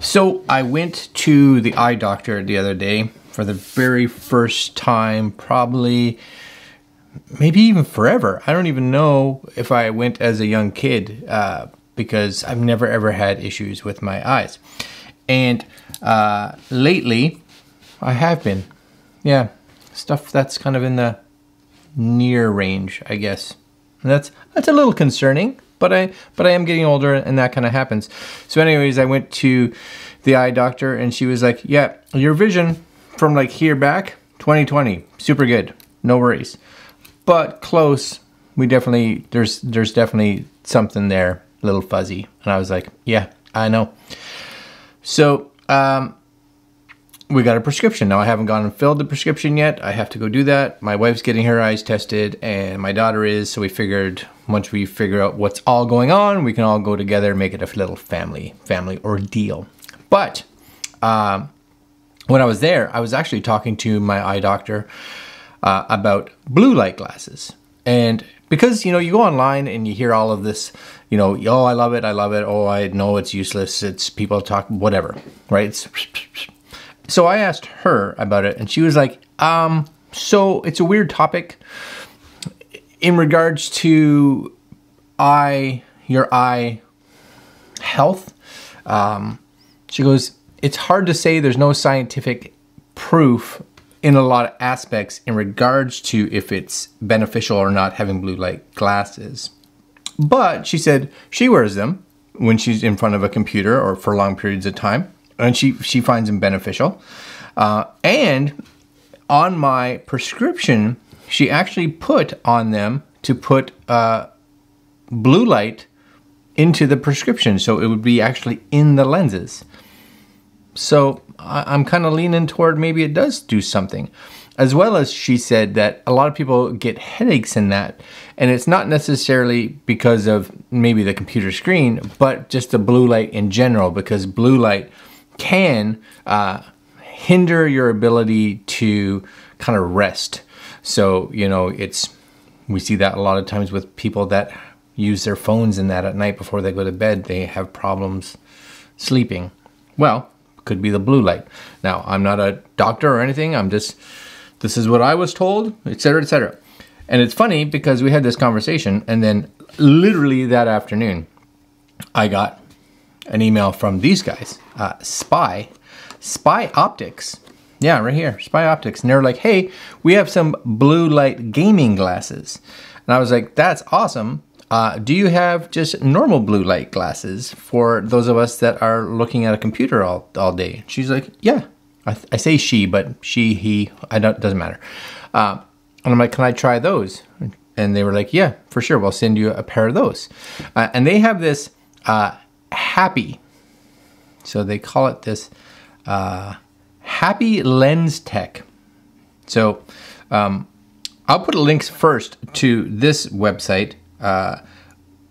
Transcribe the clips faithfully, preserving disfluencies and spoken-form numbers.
So I went to the eye doctor the other day for the very first time, probably maybe even forever. I don't even know if I went as a young kid uh, because I've never ever had issues with my eyes. And uh, lately I have been, yeah, stuff that's kind of in the near range, I guess. And that's, that's a little concerning. But I, but I am getting older and that kind of happens. So anyways, I went to the eye doctor and she was like, yeah, your vision from like here back, twenty twenty, super good, no worries. But close, we definitely, there's, there's definitely something there, a little fuzzy. And I was like, yeah, I know. So um, we got a prescription. Now I haven't gone and filled the prescription yet. I have to go do that. My wife's getting her eyes tested and my daughter is, so we figured, once we figure out what's all going on, we can all go together and make it a little family family ordeal. But um, when I was there, I was actually talking to my eye doctor uh, about blue light glasses. And because, you know, you go online and you hear all of this, you know, oh, I love it, I love it, oh, I know it's useless, it's people talk, whatever, right? It's... So I asked her about it and she was like, um, so it's a weird topic. In regards to eye, your eye health, um, she goes, it's hard to say, there's no scientific proof in a lot of aspects in regards to if it's beneficial or not having blue light glasses. But she said she wears them when she's in front of a computer or for long periods of time, and she, she finds them beneficial. Uh, and on my prescription, she actually put on them to put uh, blue light into the prescription. So it would be actually in the lenses. So I'm kind of leaning toward maybe it does do something. As well as she said that a lot of people get headaches in that. And it's not necessarily because of maybe the computer screen, but just the blue light in general, because blue light can uh, hinder your ability to kind of rest. So, you know, it's, we see that a lot of times with people that use their phones and that at night before they go to bed, they have problems sleeping. Well, could be the blue light. Now, I'm not a doctor or anything. I'm just, this is what I was told, et cetera, et cetera. And it's funny because we had this conversation and then literally that afternoon, I got an email from these guys, uh, Spy, Spy Optics. Yeah, right here, Spy Optics. And they were like, hey, we have some blue light gaming glasses. And I was like, that's awesome. Uh, do you have just normal blue light glasses for those of us that are looking at a computer all, all day? She's like, yeah. I, I say she, but she, he, I don't, doesn't matter. Uh, and I'm like, can I try those? And they were like, yeah, for sure. We'll send you a pair of those. Uh, and they have this uh, Happy. So they call it this... Uh, Happy Lens Tech. So um, I'll put links first to this website uh,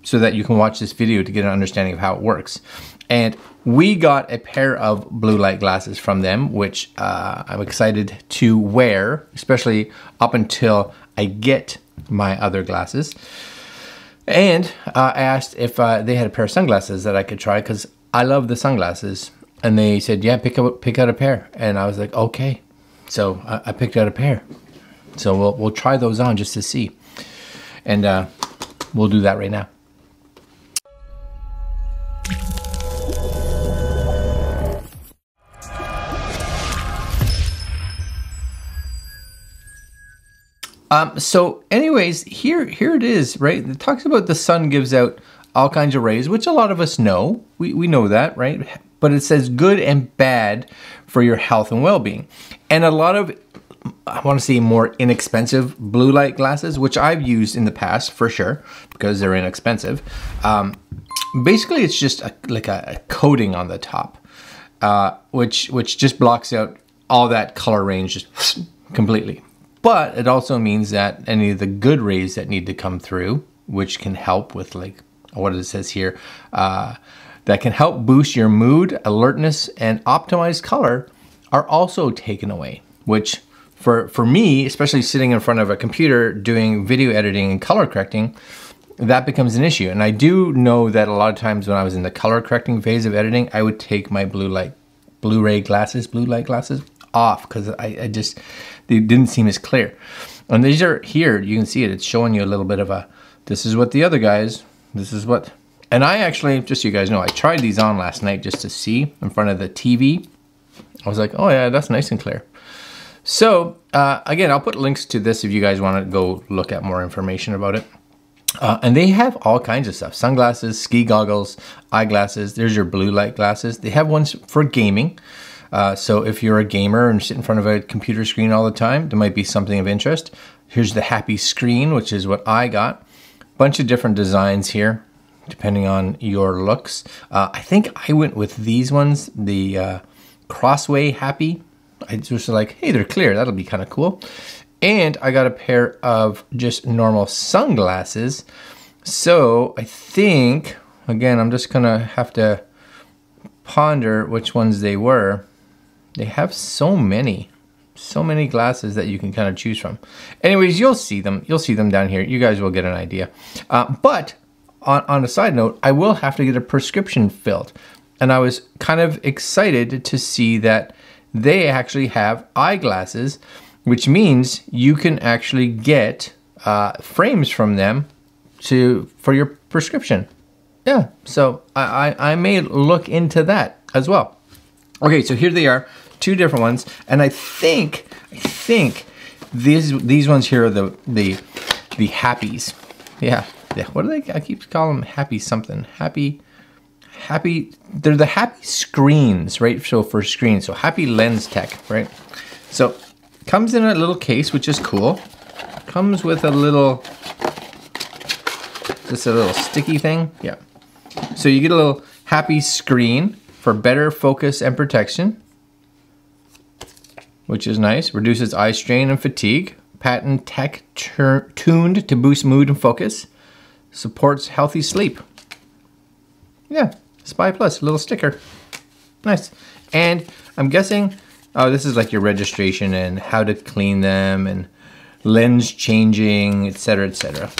so that you can watch this video to get an understanding of how it works. And we got a pair of blue light glasses from them, which uh, I'm excited to wear, especially up until I get my other glasses. And uh, I asked if uh, they had a pair of sunglasses that I could try because I love the sunglasses. And they said, yeah, pick out, pick out a pair. And I was like, okay. So I, I picked out a pair. So we'll, we'll try those on just to see. And uh, we'll do that right now. Um, so anyways, here, here it is, right? It talks about the sun gives out all kinds of rays, which a lot of us know. We, we know that, right? But it says good and bad for your health and well-being. And a lot of, I want to say, more inexpensive blue light glasses, which I've used in the past for sure, because they're inexpensive. Um, basically, it's just a, like a, a coating on the top, uh, which, which just blocks out all that color range just completely. But it also means that any of the good rays that need to come through, which can help with, like, what it says here, uh, that can help boost your mood, alertness, and optimize color are also taken away, which for, for me, especially sitting in front of a computer doing video editing and color correcting, that becomes an issue. And I do know that a lot of times when I was in the color correcting phase of editing, I would take my blue light, Blu-ray glasses, blue light glasses off because I, I just, they didn't seem as clear. And these are here, you can see it, it's showing you a little bit of a, this is what the other guys, this is what, and I actually, just so you guys know, I tried these on last night just to see in front of the T V. I was like, oh yeah, that's nice and clear. So uh, again, I'll put links to this if you guys want to go look at more information about it. Uh, and they have all kinds of stuff, sunglasses, ski goggles, eyeglasses, there's your blue light glasses. They have ones for gaming. Uh, so if you're a gamer and sit in front of a computer screen all the time, there might be something of interest. Here's the Happy Screen, which is what I got. Bunch of different designs here, depending on your looks. Uh, I think I went with these ones, the uh, Crossway Happy. I just like, hey, they're clear, that'll be kind of cool. And I got a pair of just normal sunglasses. So I think, again, I'm just gonna have to ponder which ones they were. They have so many, so many glasses that you can kind of choose from. Anyways, you'll see them, you'll see them down here. You guys will get an idea. Uh, but on, on a side note, I will have to get a prescription filled. And I was kind of excited to see that they actually have eyeglasses, which means you can actually get uh, frames from them to for your prescription. Yeah, so I, I, I may look into that as well. Okay, so here they are, two different ones, and I think I think these these ones here are the the the happies. Yeah, yeah. What do they? I keep calling them happy something. Happy. Happy, they're the Happy Screens, right? So for screens, so Happy Lens Tech, right? So comes in a little case, which is cool. Comes with a little, just a little sticky thing, yeah. So you get a little Happy Screen for better focus and protection, which is nice. Reduces eye strain and fatigue. Patent tech tuned to boost mood and focus. Supports healthy sleep. Yeah. Spy Plus, little sticker, nice. And I'm guessing, oh, this is like your registration and how to clean them and lens changing, et cetera, et cetera.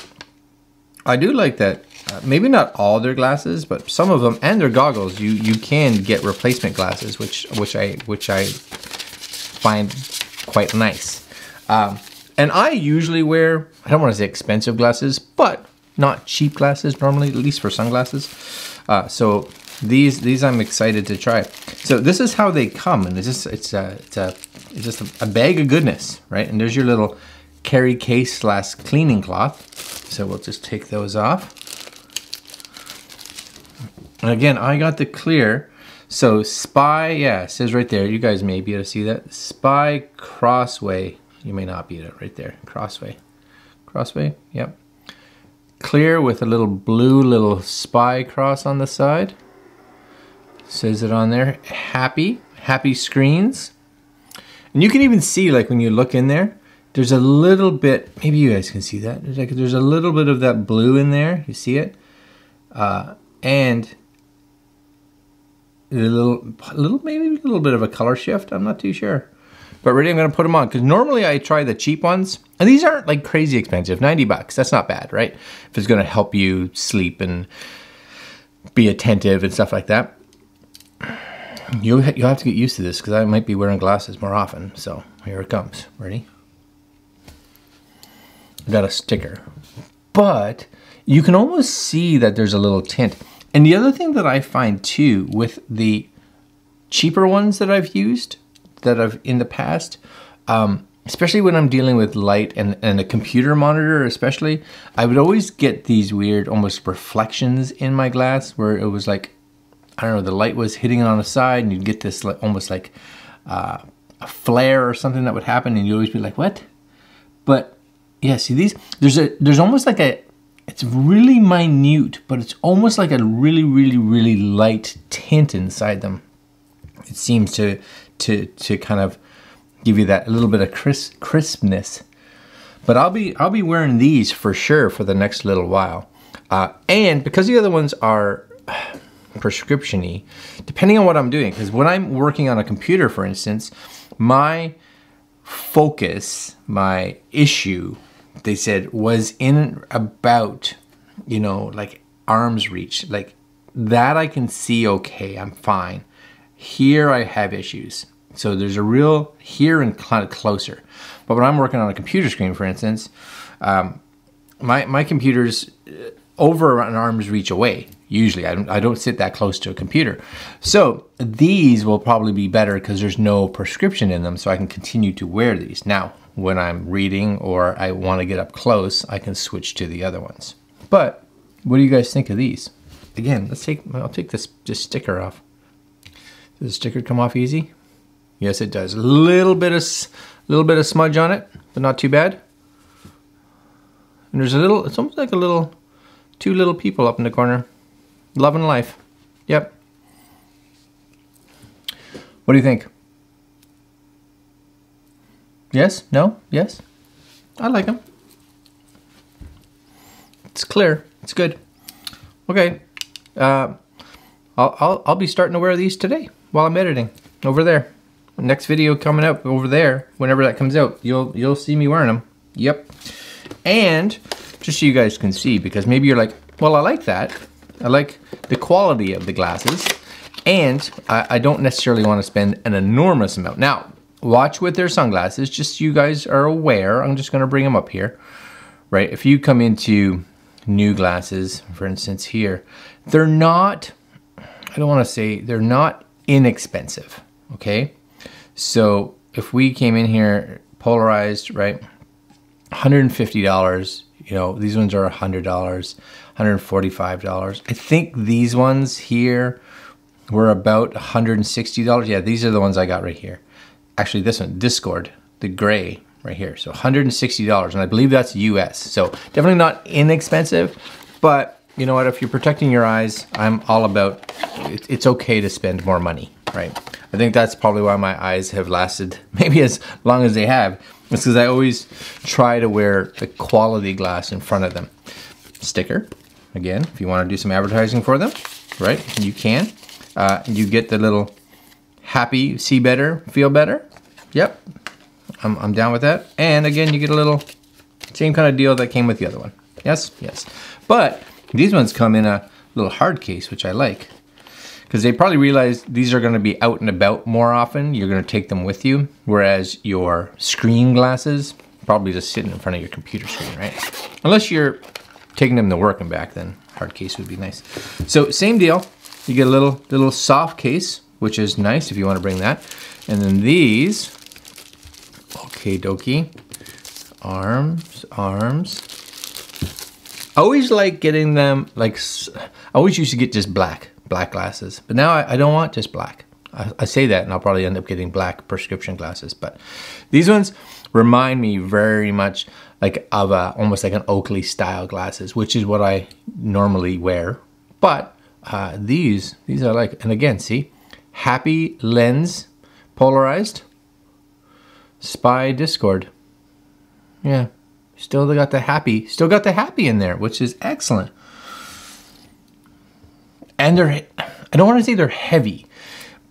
I do like that. Uh, maybe not all their glasses, but some of them and their goggles, you you can get replacement glasses, which which I which I find quite nice. Um, and I usually wear, I don't want to say expensive glasses, but not cheap glasses normally, at least for sunglasses. Uh, so these these I'm excited to try. So this is how they come, and it's just it's a, it's, a, it's just a, a bag of goodness, right? And there's your little carry case slash cleaning cloth. So we'll just take those off. And again, I got the clear. So Spy, yeah, it says right there. You guys may be able to see that Spy Crossway. You may not be able to, right there. Crossway, Crossway. Yep. Clear with a little blue little spy cross on the side. Says it on there. Happy, Happy Screens. And you can even see, like when you look in there, there's a little bit, maybe you guys can see that. There's, like, there's a little bit of that blue in there. You see it? Uh, and a little, little, maybe a little bit of a color shift. I'm not too sure. But really, I'm gonna put them on, because normally I try the cheap ones, and these aren't like crazy expensive, ninety bucks, that's not bad, right? If it's gonna help you sleep and be attentive and stuff like that. You'll, you'll have to get used to this, because I might be wearing glasses more often, so here it comes, ready? I got a sticker, but you can almost see that there's a little tint. And the other thing that I find too, with the cheaper ones that I've used, that I've in the past, um, especially when I'm dealing with light and, and a computer monitor especially, I would always get these weird almost reflections in my glass where it was like, I don't know, the light was hitting on the side and you'd get this like, almost like uh, a flare or something that would happen, and you'd always be like, what? But yeah, see these, there's a there's almost like a, it's really minute, but it's almost like a really, really, really light tint inside them. It seems to, to to kind of give you that little bit of crisp, crispness. But I'll be I'll be wearing these for sure for the next little while. Uh, and because the other ones are prescription-y, depending on what I'm doing, because when I'm working on a computer, for instance, my focus, my issue, they said, was in about you know, like arm's reach, like that I can see, okay, I'm fine. Here I have issues. So there's a real here and kind of closer. But when I'm working on a computer screen, for instance, um, my, my computer's over an arm's reach away. Usually I don't, I don't sit that close to a computer. So these will probably be better because there's no prescription in them. So I can continue to wear these. Now, when I'm reading or I want to get up close, I can switch to the other ones. But what do you guys think of these? Again, let's take, I'll take this, this sticker off. Does the sticker come off easy? Yes, it does. A little bit of, little bit of smudge on it, but not too bad. And there's a little, it's almost like a little, two little people up in the corner. Loving life. Yep. What do you think? Yes? No? Yes? I like them. It's clear. It's good. Okay. Uh, I'll, I'll, I'll be starting to wear these today while I'm editing over there. Next video coming up over there, whenever that comes out, you'll you'll see me wearing them. Yep. And just so you guys can see, because maybe you're like, well, I like that. I like the quality of the glasses, and I, I don't necessarily want to spend an enormous amount. Now, watch with their sunglasses, just so you guys are aware. I'm just going to bring them up here, right? If you come into new glasses, for instance, here, they're not, I don't want to say, they're not inexpensive, okay? So if we came in here polarized, right, one hundred fifty dollars, you know, these ones are one hundred dollars, one hundred forty-five dollars. I think these ones here were about one hundred sixty dollars. Yeah, these are the ones I got right here. Actually, this one, Discord, the gray right here. So one hundred sixty dollars, and I believe that's U S. So definitely not inexpensive, but you know what, if you're protecting your eyes, I'm all about, it's okay to spend more money, right? I think that's probably why my eyes have lasted maybe as long as they have. It's because I always try to wear the quality glass in front of them. Sticker, again, if you want to do some advertising for them, right, you can. Uh, you get the little happy, see better, feel better. Yep, I'm, I'm down with that. And again, you get a little same kind of deal that came with the other one. Yes, yes. But these ones come in a little hard case, which I like, because they probably realize these are going to be out and about more often. You're going to take them with you, whereas your screen glasses probably just sitting in front of your computer screen, right? Unless you're taking them to work and back, then hard case would be nice. So same deal. You get a little little soft case, which is nice if you want to bring that. And then these, okay, dokie, arms, arms. I always like getting them like. I always used to get just black. black glasses, but now I, I don't want just black. I, I say that and I'll probably end up getting black prescription glasses, but these ones remind me very much like of a, almost like an Oakley style glasses, which is what I normally wear. But uh, these, these I like, and again, see, Happy Lens, Polarized, Spy Discord. Yeah, still got the happy, still got the happy in there, which is excellent. And they're, I don't want to say they're heavy,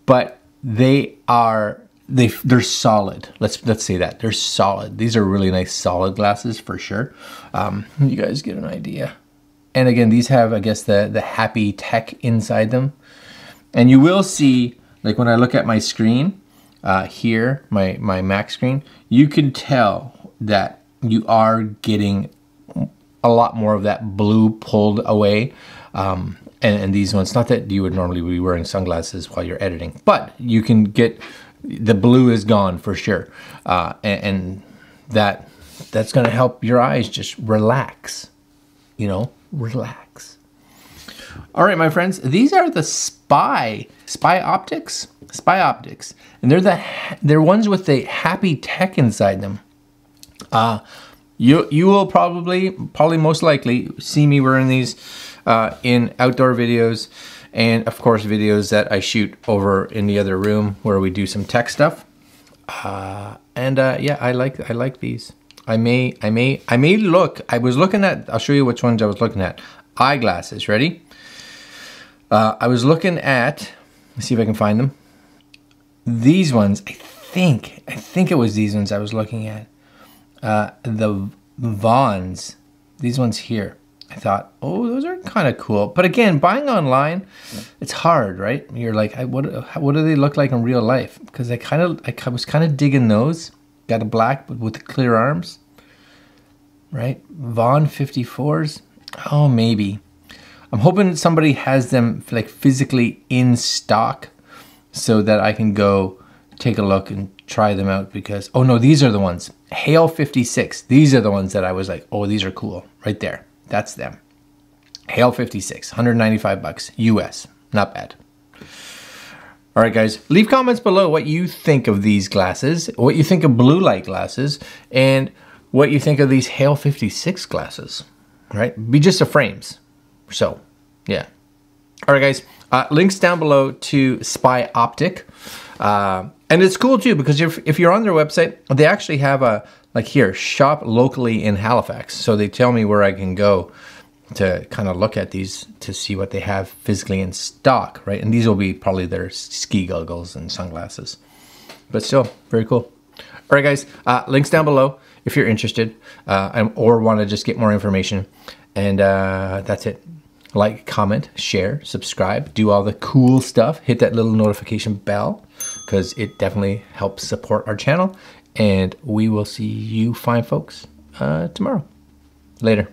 but they are, they, they're solid. Let's, let's say that, they're solid. These are really nice solid glasses for sure. Um, you guys get an idea. And again, these have, I guess, the, the happy tech inside them. And you will see, like when I look at my screen uh, here, my, my Mac screen, you can tell that you are getting a lot more of that blue pulled away. Um, And, and these ones, not that you would normally be wearing sunglasses while you're editing, but you can get, the blue is gone for sure. Uh, and, and that that's gonna help your eyes just relax, you know, relax. All right, my friends, these are the Spy, Spy Optics, Spy Optics. And they're the, they're ones with the happy tech inside them. Uh, you, you will probably, probably most likely see me wearing these Uh, in outdoor videos, and of course videos that I shoot over in the other room where we do some tech stuff. Uh, and uh, yeah, I like I like these. I may I may I may look. I was looking at. I'll show you which ones I was looking at. Eyeglasses. Ready? Uh, I was looking at. Let's see if I can find them. These ones. I think I think it was these ones I was looking at. Uh, the Vaughns. These ones here. I thought, oh, those are kind of cool. But again, buying online, it's hard, right? You're like, I, what, what do they look like in real life? Because I kind of, I was kind of digging those. Got a black but with clear arms, right? Vaughn fifty-fours. Oh, maybe. I'm hoping somebody has them like physically in stock, so that I can go take a look and try them out. Because, oh no, these are the ones. Hail fifty-six. These are the ones that I was like, oh, these are cool. Right there. That's them. Hail fifty-six, one hundred ninety-five bucks U S. Not bad. All right, guys, leave comments below what you think of these glasses, what you think of blue light glasses, and what you think of these Hail fifty-six glasses, right? Be just the frames. So, yeah. All right, guys, uh, links down below to Spy Optic. Uh, and it's cool, too, because if, if you're on their website, they actually have a, like here, shop locally in Halifax. So they tell me where I can go to kind of look at these to see what they have physically in stock, right? And these will be probably their ski goggles and sunglasses. But still, very cool. All right, guys, uh, links down below if you're interested uh, or want to just get more information. And uh, that's it. Like, comment, share, subscribe, do all the cool stuff. Hit that little notification bell because it definitely helps support our channel. And we will see you fine folks uh, tomorrow. Later.